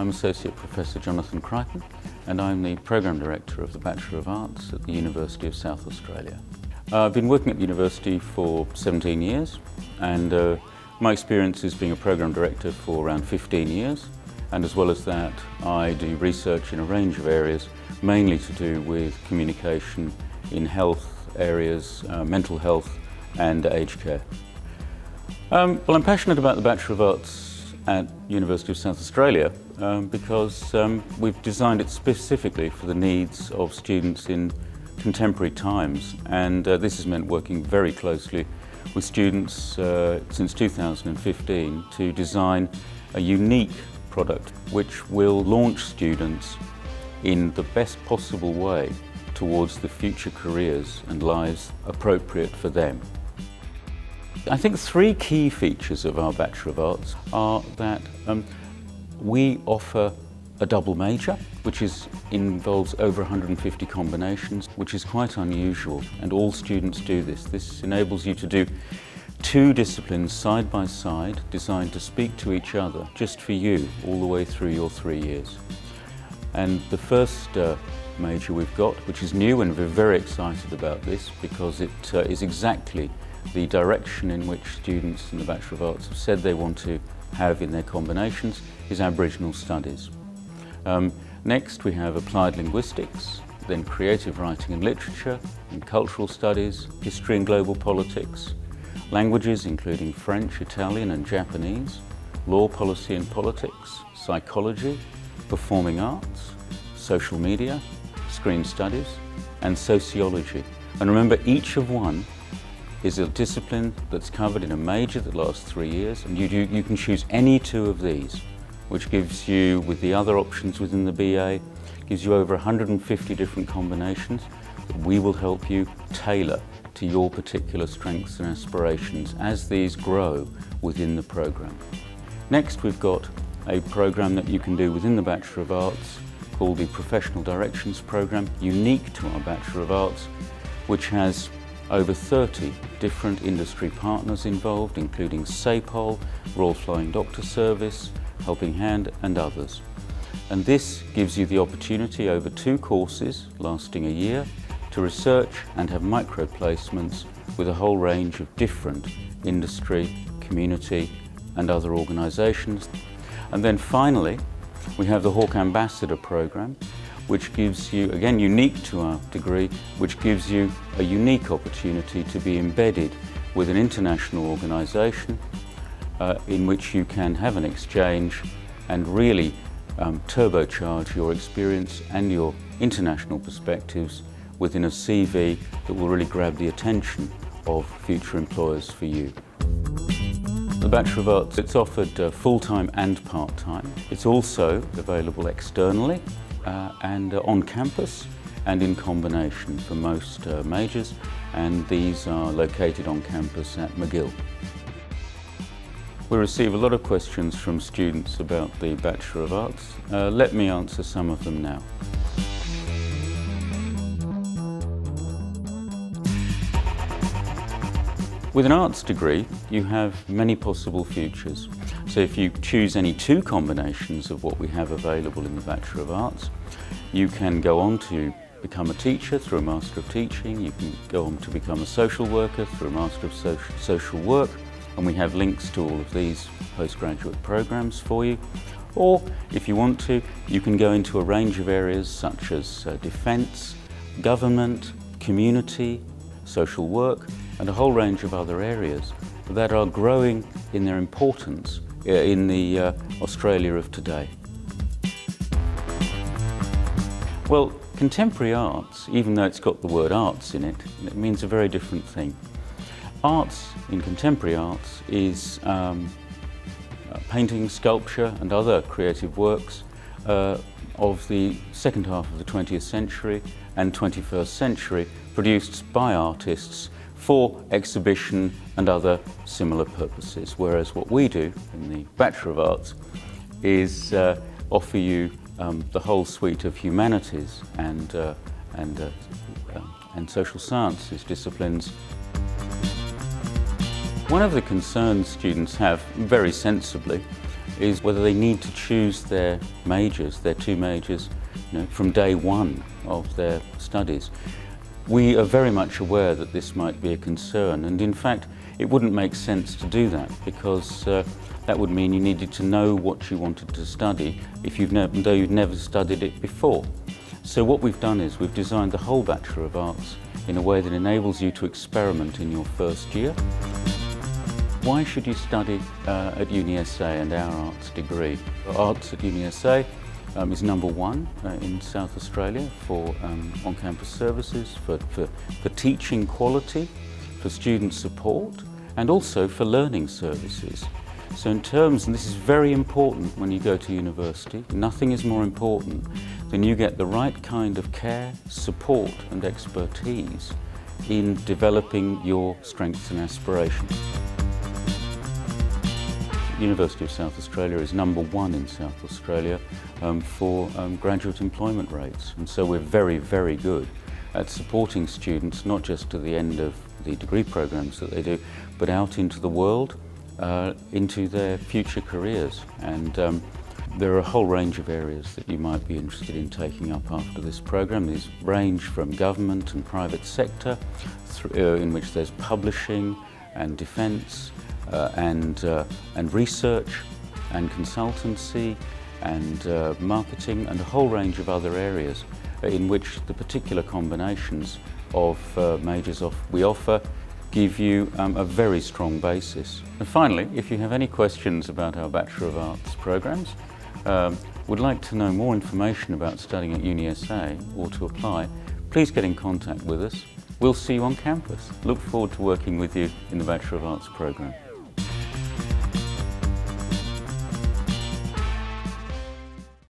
I'm Associate Professor Jonathan Crichton and I'm the Programme Director of the Bachelor of Arts at the University of South Australia. I've been working at the university for 17 years and my experience is being a Programme Director for around 15 years, and as well as that I do research in a range of areas, mainly to do with communication in health areas, mental health and aged care. Well, I'm passionate about the Bachelor of Arts at University of South Australia because we've designed it specifically for the needs of students in contemporary times, and this has meant working very closely with students since 2015 to design a unique product which will launch students in the best possible way towards the future careers and lives appropriate for them. I think three key features of our Bachelor of Arts are that we offer a double major, which involves over 150 combinations, which is quite unusual, and all students do this. This enables you to do two disciplines side by side, designed to speak to each other, just for you, all the way through your 3 years. And the first major we've got, which is new, and we're very excited about this because it is exactly the direction in which students in the Bachelor of Arts have said they want to have in their combinations, is Aboriginal studies. Next we have applied linguistics, then creative writing and literature, and cultural studies, history and global politics, languages including French, Italian and Japanese, law, policy and politics, psychology, performing arts, social media, screen studies and sociology. And remember, each of one is a discipline that's covered in a major that lasts 3 years, and you can choose any two of these, which gives you, with the other options within the BA, gives you over 150 different combinations that we will help you tailor to your particular strengths and aspirations as these grow within the programme. Next we've got a programme that you can do within the Bachelor of Arts called the Professional Directions Programme, unique to our Bachelor of Arts, which has over 30 different industry partners involved, including SAPOL, Royal Flying Doctor Service, Helping Hand and others. And this gives you the opportunity over two courses lasting a year to research and have micro placements with a whole range of different industry, community and other organisations. And then finally we have the HAWK Ambassador Programme, which gives you, again unique to our degree, which gives you a unique opportunity to be embedded with an international organisation in which you can have an exchange and really turbocharge your experience and your international perspectives within a CV that will really grab the attention of future employers for you. The Bachelor of Arts, it's offered full-time and part-time. It's also available externally and on campus and in combination for most majors, and these are located on campus at Magill. We receive a lot of questions from students about the Bachelor of Arts. Let me answer some of them now. With an arts degree you have many possible futures, so if you choose any two combinations of what we have available in the Bachelor of Arts, you can go on to become a teacher through a Master of Teaching, you can go on to become a social worker through a Master of Social Work, and we have links to all of these postgraduate programs for you. Or if you want to, you can go into a range of areas such as defence, government, community, social work and a whole range of other areas that are growing in their importance in the Australia of today. Well, contemporary arts, even though it's got the word arts in it, it means a very different thing. Arts in contemporary arts is painting, sculpture and other creative works of the second half of the 20th century and 21st century, produced by artists for exhibition and other similar purposes, whereas what we do in the Bachelor of Arts is offer you the whole suite of humanities and social sciences disciplines. One of the concerns students have, very sensibly, is whether they need to choose their majors, their two majors, from day one of their studies. We are very much aware that this might be a concern, and in fact it wouldn't make sense to do that, because that would mean you needed to know what you wanted to study if you've though you've never studied it before. So what we've done is we've designed the whole Bachelor of Arts in a way that enables you to experiment in your first year. Why should you study at UniSA and our arts degree? Arts at UniSA is number one in South Australia for on-campus services, for teaching quality, for student support, and also for learning services. So in terms, and this is very important when you go to university, nothing is more important than you get the right kind of care, support and expertise in developing your strengths and aspirations. University of South Australia is number one in South Australia for graduate employment rates, and so we're very, very good at supporting students, not just to the end of the degree programs that they do, but out into the world, into their future careers. And there are a whole range of areas that you might be interested in taking up after this program. These range from government and private sector, in which there's publishing and defence, and research and consultancy and marketing and a whole range of other areas in which the particular combinations of majors we offer give you a very strong basis. And finally, if you have any questions about our Bachelor of Arts programs, would like to know more information about studying at UniSA or to apply, please get in contact with us. We'll see you on campus. Look forward to working with you in the Bachelor of Arts programme.